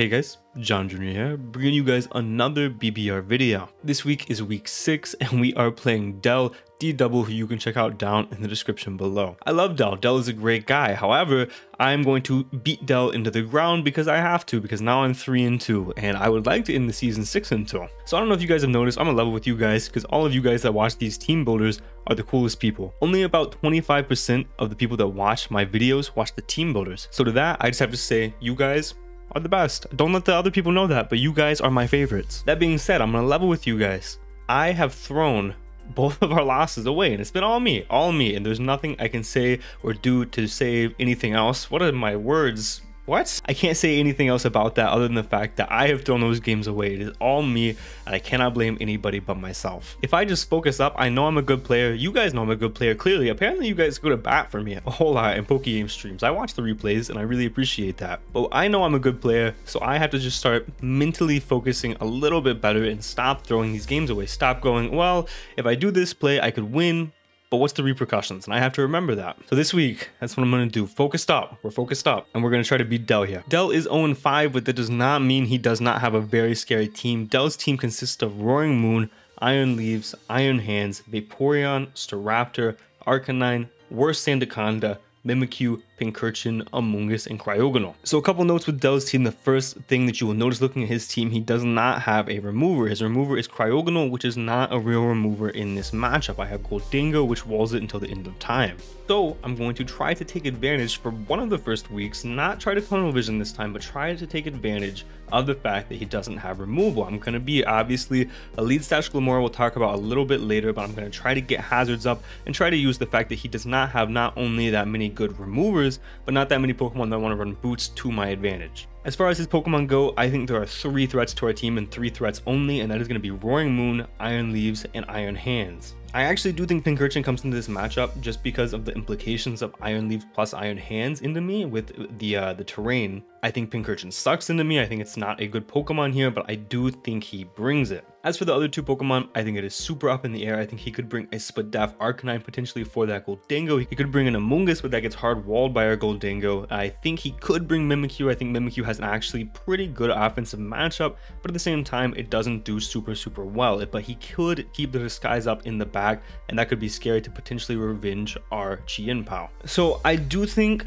Hey guys, John JR here, bringing you guys another BBR video. This week is week 6 and we are playing Del, D-Double, who you can check out down in the description below. I love Del. Del is a great guy. However, I'm going to beat Del into the ground because I have to, because now I'm 3-2 and I would like to end the season 6-2. So I don't know if you guys have noticed, I'm in love with you guys because all of you guys that watch these team builders are the coolest people. Only about 25% of the people that watch my videos watch the team builders. So to that, I just have to say, you guys are the best. Don't let the other people know that, but you guys are my favorites. That being said, I'm gonna level with you guys. I have thrown both of our losses away and it's been all me, and there's nothing I can say or do to save anything else. What are my words? What? I can't say anything else about that other than the fact that I have thrown those games away. It is all me and I cannot blame anybody but myself. If I just focus up, I know I'm a good player. You guys know I'm a good player, clearly. Apparently you guys go to bat for me a whole lot in Pokegame streams. I watch the replays and I really appreciate that. But I know I'm a good player, so I have to just start mentally focusing a little bit better and stop throwing these games away. Stop going, well, if I do this play, I could win. But what's the repercussions? And I have to remember that. So this week, that's what I'm gonna do. Focused up, we're focused up, and we're gonna try to beat Del here. Del is 0-5, but that does not mean he does not have a very scary team. Del's team consists of Roaring Moon, Iron Leaves, Iron Hands, Vaporeon, Staraptor, Arcanine, Worst Sandaconda, Mimikyu, Pincurchin, Amoonguss, and Cryogonal. So a couple notes with Del's team. The first thing that you will notice looking at his team, he does not have a remover. His remover is Cryogonal, which is not a real remover in this matchup. I have Gholdengo, which walls it until the end of time. So I'm going to try to take advantage for one of the first weeks, not try to tunnel vision this time, but try to take advantage of the fact that he doesn't have removal. I'm going to be obviously a lead stash Glimmora we'll talk about a little bit later, but I'm going to try to get hazards up and try to use the fact that he does not have not only that many good removers, but not that many Pokemon that want to run boots to my advantage. As far as his Pokemon go, I think there are 3 threats to our team and 3 threats only, and that is going to be Roaring Moon, Iron Leaves, and Iron Hands. I actually do think Pincurchin comes into this matchup just because of the implications of Iron Leaves plus Iron Hands into me with the terrain. I think Pincurchin sucks into me. I think it's not a good Pokemon here, but I do think he brings it. As for the other 2 Pokemon, I think it is super up in the air. I think he could bring a Spadaf Arcanine potentially for that Gholdengo. He could bring an Amoonguss, but that gets hard walled by our Gholdengo. I think he could bring Mimikyu. I think Mimikyu has an actually pretty good offensive matchup, but at the same time, it doesn't do super well. But he could keep the disguise up in the back, and that could be scary to potentially revenge our Chien-Pao. So I do think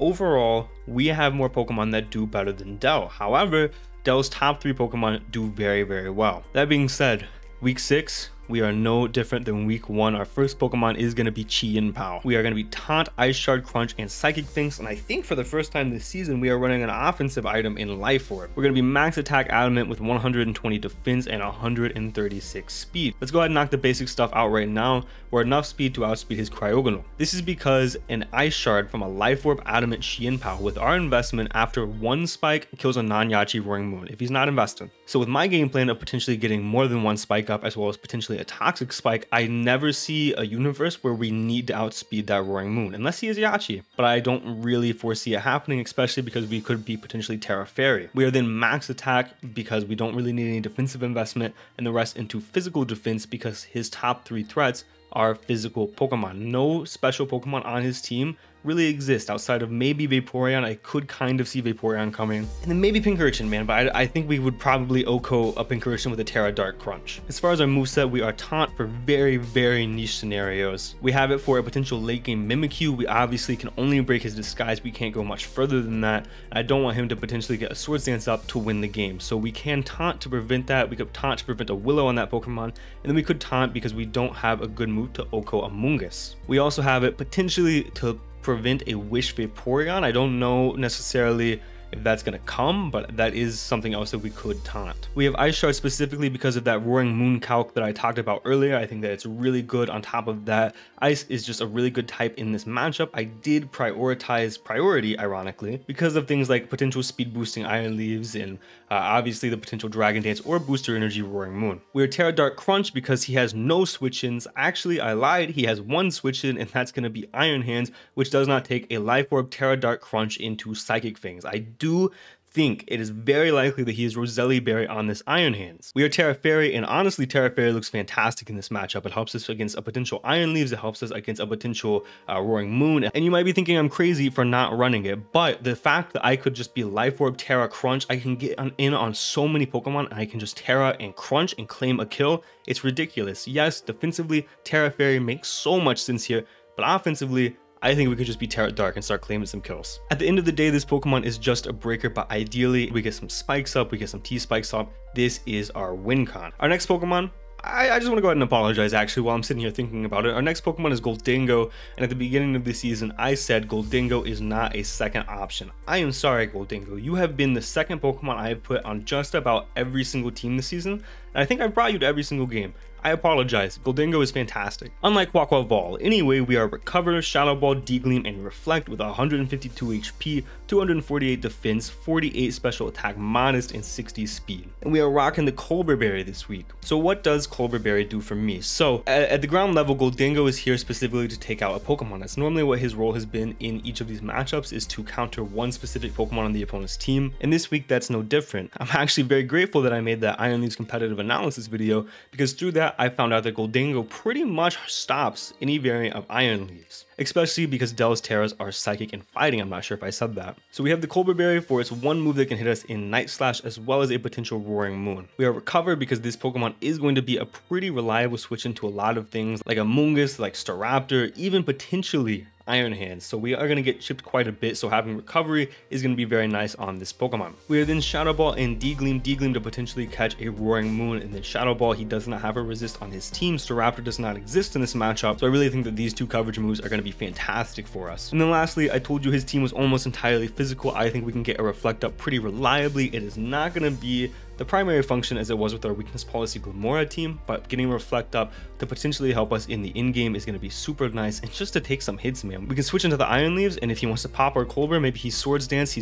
overall, we have more Pokemon that do better than Del. However, Del's top 3 Pokemon do very well. That being said, week 6, we are no different than week 1. Our first Pokemon is going to be Chien-Pao. We are going to be Taunt, Ice Shard, Crunch, and Psychic Things. And I think for the first time this season, we are running an offensive item in Life Orb. We're going to be Max Attack Adamant with 120 Defense and 136 Speed. Let's go ahead and knock the basic stuff out right now. We're enough speed to outspeed his Cryogonal. This is because an Ice Shard from a Life Orb Adamant Chien-Pao with our investment after 1 spike kills a non-Yachi Roaring Moon if he's not invested. So with my game plan of potentially getting more than 1 spike up as well as potentially a toxic spike, I never see a universe where we need to outspeed that Roaring Moon unless he is Yachi, but I don't really foresee it happening, especially because we could be potentially Terra Fairy. We are then max attack because we don't really need any defensive investment, and the rest into physical defense because his top 3 threats are physical Pokemon. No special Pokemon on his team really exist outside of maybe Vaporeon. I could kind of see Vaporeon coming, and then maybe Pincurchin, man, but I think we would probably OHKO a Pincurchin with a Terra Dark Crunch. As far as our moveset, we are Taunt for very niche scenarios. We have it for a potential late game Mimikyu. We obviously can only break his disguise. We can't go much further than that. I don't want him to potentially get a Swords Dance up to win the game. So we can Taunt to prevent that. We could Taunt to prevent a Willow on that Pokemon, and then we could Taunt because we don't have a good move to OHKO Amoonguss. We also have it potentially to prevent a Wish Vaporeon. I don't know necessarily if that's going to come, but that is something else that we could Taunt. We have Ice Shard specifically because of that Roaring Moon calc that I talked about earlier. I think that it's really good. On top of that, Ice is just a really good type in this matchup. I did prioritize Priority, ironically, because of things like potential speed boosting Iron Leaves and obviously the potential Dragon Dance or Booster Energy Roaring Moon. We're Terra Dark Crunch because he has no switch-ins. Actually, I lied. He has 1 switch-in, and that's going to be Iron Hands, which does not take a Life Orb Terra Dark Crunch into Psychic Fangs. I do think it is very likely that he is Roselli Berry on this Iron Hands. We are Tera Fairy, and honestly, Tera Fairy looks fantastic in this matchup. It helps us against a potential Iron Leaves, it helps us against a potential Roaring Moon, and you might be thinking I'm crazy for not running it, but the fact that I could just be Life Orb, Tera, Crunch, I can get in on so many Pokemon, and I can just Tera and Crunch and claim a kill, it's ridiculous. Yes, defensively, Tera Fairy makes so much sense here, but offensively, I think we could just be Terra Dark and start claiming some kills. At the end of the day, this Pokemon is just a breaker, but ideally we get some spikes up, we get some T-Spikes up. This is our win con. Our next Pokemon, I just want to go ahead and apologize actually while I'm sitting here thinking about it. Our next Pokemon is Gholdengo, and at the beginning of the season I said Gholdengo is not a second option. I am sorry Gholdengo, you have been the second Pokemon I have put on just about every single team this season, and I think I brought you to every single game. I apologize, Gholdengo is fantastic. Unlike Quaquaval, anyway, we are Recover, Shadow Ball, Degleam, and Reflect with 152 HP, 248 defense, 48 special attack, modest, and 60 speed. And we are rocking the Culver Berry this week. So what does Culver Berry do for me? So at the ground level, Gholdengo is here specifically to take out a Pokemon. That's normally what his role has been in each of these matchups, is to counter one specific Pokemon on the opponent's team. And this week, that's no different. I'm actually very grateful that I made that Iron Leaves competitive analysis video, because through that, I found out that Gholdengo pretty much stops any variant of Iron Leaves, especially because Del's Terras are Psychic and Fighting. I'm not sure if I said that. So we have the Culver Berry for its one move that can hit us in Night Slash, as well as a potential Roaring Moon. We are Recover because this Pokemon is going to be a pretty reliable switch into a lot of things like Amoonguss, like Staraptor, even potentially Iron Hands, so we are going to get chipped quite a bit, so having Recovery is going to be very nice on this Pokemon. We are then Shadow Ball and Degleam, to potentially catch a Roaring Moon, and then Shadow Ball. He does not have a resist on his team, Staraptor does not exist in this matchup, so I really think that these two coverage moves are going to be fantastic for us. And then lastly, I told you his team was almost entirely physical. I think we can get a Reflect up pretty reliably. It is not going to be the primary function as it was with our Weakness Policy Glimmora team, but getting Reflect up to potentially help us in the end game is going to be super nice, and just to take some hits, man. We can switch into the Iron Leaves, and if he wants to pop our Culver, maybe he Swords Dance,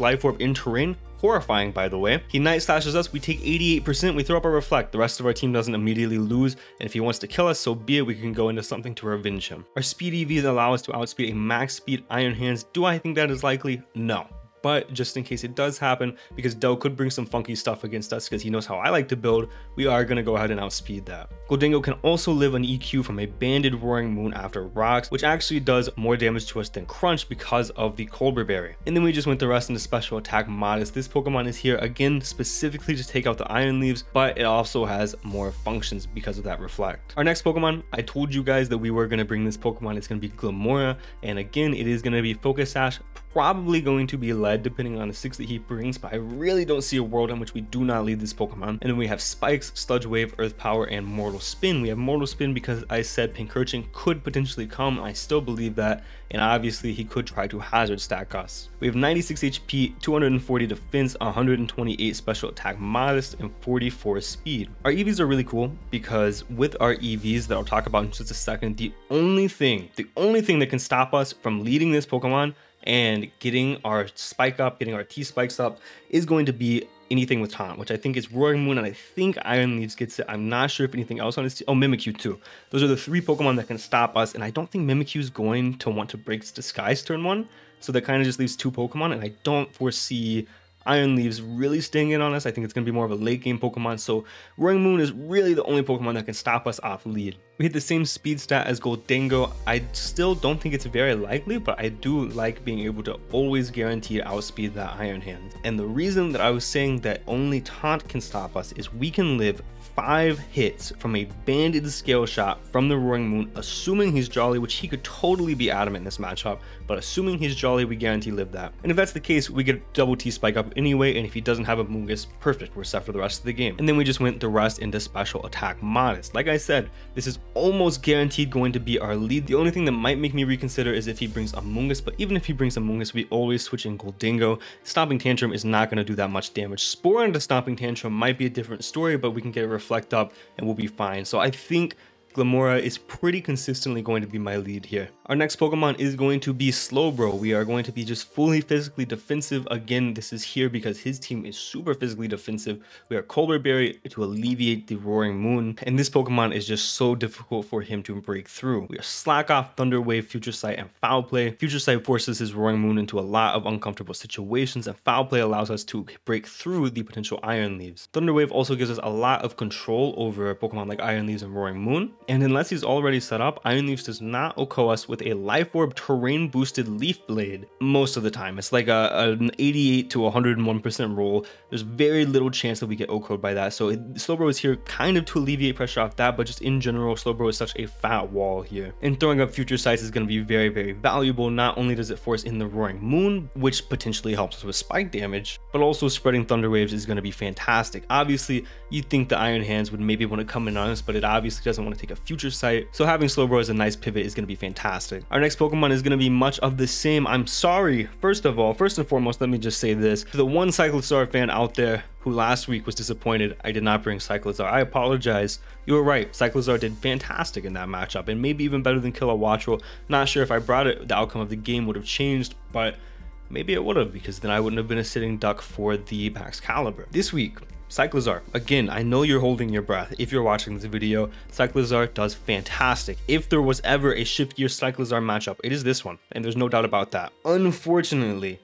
Life Orb in terrain. Horrifying, by the way. He Night Slashes us, we take 88%, we throw up a Reflect. The rest of our team doesn't immediately lose, and if he wants to kill us, so be it, we can go into something to revenge him. Our Speed EVs allow us to outspeed a max speed Iron Hands. Do I think that is likely? No. But just in case it does happen, because Del could bring some funky stuff against us because he knows how I like to build, we are going to go ahead and outspeed that. Gholdengo can also live an EQ from a banded Roaring Moon after rocks, which actually does more damage to us than Crunch because of the Culver Berry. And then we just went the rest into special attack modest. This Pokemon is here again specifically to take out the Iron Leaves, but it also has more functions because of that Reflect. Our next Pokemon, I told you guys that we were going to bring this Pokemon. It's going to be Glimmora, and again it is going to be Focus Sash, probably going to be led depending on the six that he brings, but I really don't see a world in which we do not lead this Pokemon. And then we have Spikes, Sludge Wave, Earth Power, and Mortal Spin. We have Mortal Spin because I said Pincurchin could potentially come. I still believe that, and obviously he could try to hazard stack us. We have 96 HP, 240 defense, 128 special attack modest, and 44 speed. Our EVs are really cool because with our EVs that I'll talk about in just a second, the only thing that can stop us from leading this Pokemon and getting our spike up, getting our T-Spikes up, is going to be anything with taunt, which I think is Roaring Moon, and I think Iron Leaves gets it. I'm not sure if anything else on his team. Oh, Mimikyu too. Those are the three Pokemon that can stop us, and I don't think Mimikyu is going to want to break Disguise turn one, so that kind of just leaves two Pokemon, and I don't foresee Iron Leaves really staying in on us. I think it's going to be more of a late game Pokemon, so Roaring Moon is really the only Pokemon that can stop us off lead. We hit the same speed stat as Gholdengo. I still don't think it's very likely, but I do like being able to always guarantee outspeed that Iron Hand. And the reason that I was saying that only taunt can stop us is we can live 5 hits from a banded scale shot from the Roaring Moon, assuming he's Jolly, which he could totally be adamant in this matchup, but assuming he's Jolly, we guarantee live that. And if that's the case, we get double T-Spike up anyway, and if he doesn't have Amoonguss, perfect, we're set for the rest of the game. And then we just went the rest into special attack modest. Like I said, this is almost guaranteed going to be our lead. The only thing that might make me reconsider is if he brings Amoonguss, but even if he brings Amoonguss, we always switch in Gholdengo. Stomping Tantrum is not going to do that much damage. Spore into Stomping Tantrum might be a different story, but we can get a Reflect up and we'll be fine. So I think Glimmora is pretty consistently going to be my lead here. Our next Pokemon is going to be Slowbro. We are going to be just fully physically defensive. Again, this is here because his team is super physically defensive. We are Colbert Berry to alleviate the Roaring Moon, and this Pokemon is just so difficult for him to break through. We are Slack Off, Thunder Wave, Future Sight, and Foul Play. Future Sight forces his Roaring Moon into a lot of uncomfortable situations, and Foul Play allows us to break through the potential Iron Leaves. Thunder Wave also gives us a lot of control over Pokemon like Iron Leaves and Roaring Moon, and unless he's already set up, Iron Leaves does not OHKO us with a Life Orb terrain boosted Leaf Blade most of the time. It's like an 88 to 101% roll. There's very little chance that we get OHKO'd by that, so Slowbro is here kind of to alleviate pressure off that, but just in general, Slowbro is such a fat wall here. And throwing up Future Sights is going to be very, very valuable. Not only does it force in the Roaring Moon, which potentially helps us with spike damage, but also spreading Thunder Waves is going to be fantastic. Obviously, you'd think the Iron Hands would maybe want to come in on us, but it obviously doesn't want to take a Future Sight, so having Slowbro as a nice pivot is going to be fantastic. Our next Pokemon is going to be much of the same. I'm sorry. First and foremost, let me just say this. To the one Cyclizar fan out there who last week was disappointed I did not bring Cyclizar, I apologize. You were right. Cyclizar did fantastic in that matchup, and maybe even better than Kilowattrel. Not sure if I brought it, the outcome of the game would have changed, but maybe it would have, because then I wouldn't have been a sitting duck for the Baxcalibur. This week, Cyclizar, again, I know you're holding your breath if you're watching this video. Cyclizar does fantastic. If there was ever a Shift Gear Cyclizar matchup, it is this one, and there's no doubt about that. Unfortunately,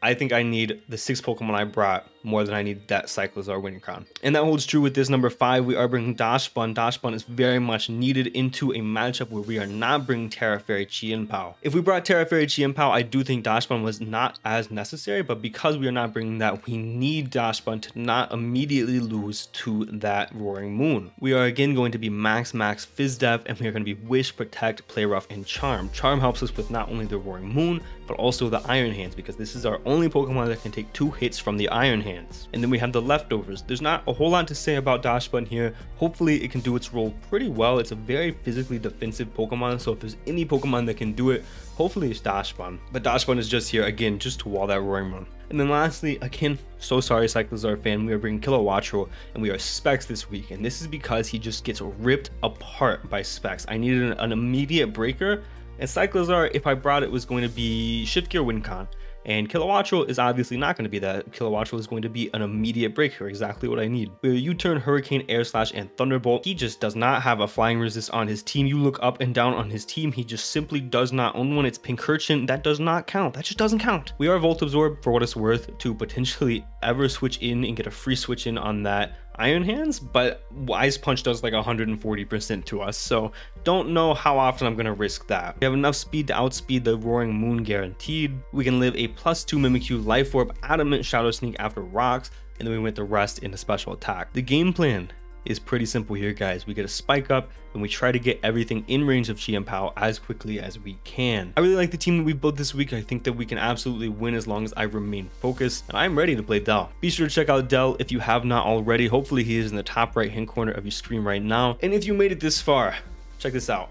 I think I need the 6 Pokemon I brought more than I need that Cyclizar winning crown. And that holds true with this number 5. We are bringing Dachsbun. Dachsbun is very much needed into a matchup where we are not bringing Teferi, Chien-Pao. If we brought Teferi, Chien-Pao, I do think Dachsbun was not as necessary, but because we are not bringing that, we need Dachsbun to not immediately lose to that Roaring Moon. We are again going to be Max Fizdef, and we are going to be Wish, Protect, Play Rough, and Charm. Charm helps us with not only the Roaring Moon, but also the Iron Hands, because this is our only Pokemon that can take 2 hits from the Iron Hands. And then we have the Leftovers. There's not a whole lot to say about Dachsbun here. Hopefully it can do its role pretty well. It's a very physically defensive Pokemon, so if there's any Pokemon that can do it, hopefully it's Dachsbun. But Dachsbun is just here, again, just to wall that Roaring Moon. And then lastly, again, so sorry Cyclizar fan, we are bringing Kilowattrel, and we are Specs this week. And this is because he just gets ripped apart by Specs. I needed an immediate breaker, and Cyclizar, if I brought it, was going to be Shift Gear Wincon. And Kilowattrel is obviously not going to be that. Kilowattrel is going to be an immediate breaker, exactly what I need. Where you turn Hurricane, Air Slash, and Thunderbolt, he just does not have a flying resist on his team. You look up and down on his team, he just simply does not own one. It's Pincurchin. That does not count. That just doesn't count. We are Volt Absorb, for what it's worth, to potentially ever switch in and get a free switch in on that Iron Hands, but Ice Punch does like 140% to us, so don't know how often I'm gonna risk that. We have enough speed to outspeed the Roaring Moon guaranteed. We can live a +2 Mimikyu, Life Orb, Adamant, Shadow Sneak after rocks, and then we went the rest into special attack. The game plan is pretty simple here, guys. We get a spike up and we try to get everything in range of Chien-Pao as quickly as we can. I really like the team that we built this week. I think that we can absolutely win as long as I remain focused, and I'm ready to play Del. Be sure to check out Del if you have not already. Hopefully he is in the top right hand corner of your screen right now. And if you made it this far, check this out.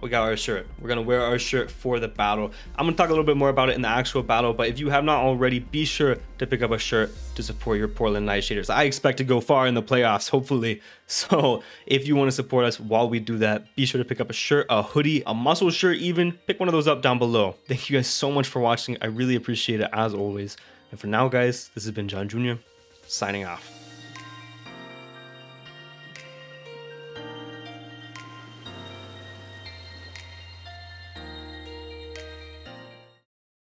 We got our shirt. We're gonna wear our shirt for the battle. I'm gonna talk a little bit more about it in the actual battle, but if you have not already, be sure to pick up a shirt to support your Portland Night Shaders. I expect to go far in the playoffs, hopefully. So if you want to support us while we do that, be sure to pick up a shirt, a hoodie, a muscle shirt even. Pick one of those up down below. Thank you guys so much for watching. I really appreciate it as always. And for now, guys, this has been John Jr. signing off.